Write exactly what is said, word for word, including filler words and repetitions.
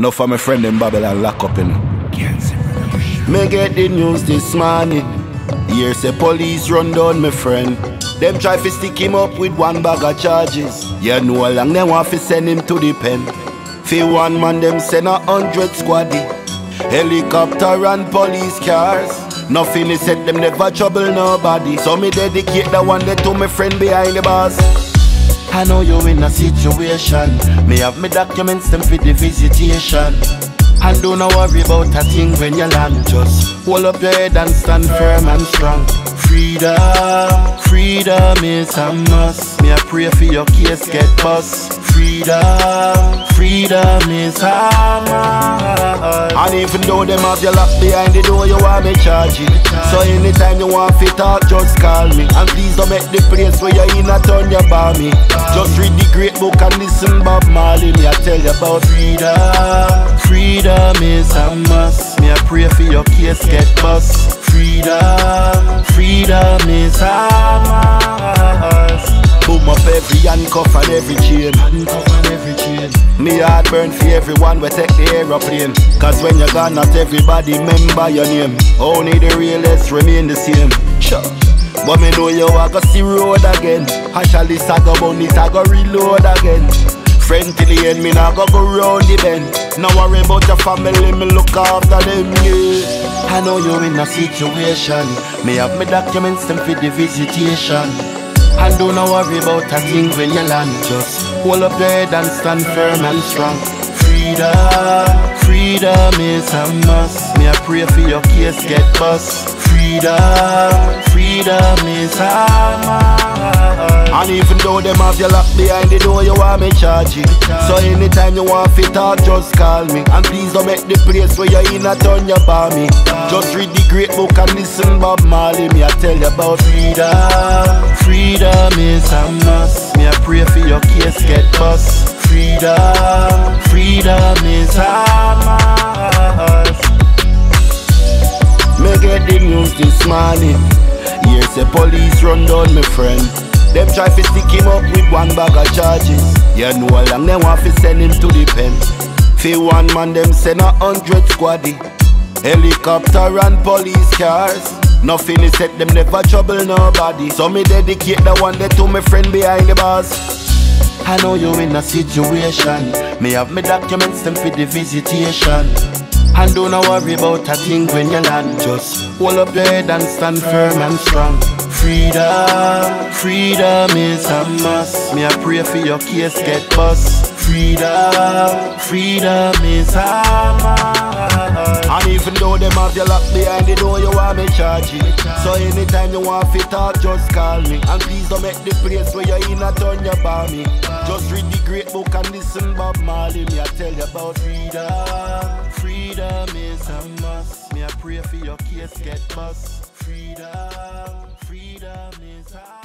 Enough of my friend in Babylon lock up in. Me get the news this morning. Here say police run down my friend. Them try to stick him up with one bag of charges. You know how long they want to send him to the pen. For one man them send a hundred squaddy. Helicopter and police cars. Nothing is said, them never trouble nobody. So me dedicate that one day to my friend behind the bars. I know you in a situation. Me have me documents them for the visitation. And don't worry about a thing when you land. Just hold up your head and stand firm and strong. Freedom, freedom is a must. Me I pray for your case get bust. Freedom, freedom is a must. And even though them have you locked behind the door, you want me charging. So anytime you want fit out, just call me. And please don't make the place where you're in a turn your balmy. Just read the great book and listen Bob Marley. Me I tell you about freedom, freedom is a must. Me I pray for your case get bust. Freedom, freedom is ours. Boom up every handcuff and every chain. Me heart burn for everyone we take the aeroplane. Cause when you're gone not everybody remember your name. Only the realest remain the same. Sure. But me know you are gonna see road again. Actually sag about it I go reload again. Friend till the end me now go go round the bend. No worry about your family me look after them yeah. I know you in a situation. Me have me documents them for the visitation. And don't worry about a thing when you land. Just hold up your head and stand firm and strong. Freedom, freedom is a must. Me I pray for your case get bust. Freedom, freedom is a must. And even though them have you locked behind the door, you want me charging. So anytime you want fit out, just call me. And please don't make the place where you're in a turn your balmy. Just read the great book and listen Bob Marley. Me I tell you about freedom, freedom is a must. Me I pray for your case get bust. Freedom, freedom is a must. Me get the news this morning. Here say police run down my friend. Them try to stick him up with one bag of charges. You know how long they want to send him to the pen. For one man them send a hundred squaddy. Helicopter and police cars. Nothing is said, them never trouble nobody. So me dedicate that one day to my friend behind the bars. I know you in a situation. Me have me documents them for the visitation. And don't worry about a thing when you land. Just hold up your head and stand firm and strong. Freedom, freedom is a must. Me I pray for your case get bust. Freedom, freedom is a must. And even though them have you locked behind the door, you want me charging. So anytime you want fit out, just call me. And please don't make the place where you're in a turn your balmy. Just read the great book and listen Bob Marley. Me I tell you about freedom, freedom is a must. Me I pray for your case get bust. Freedom, freedom is a must.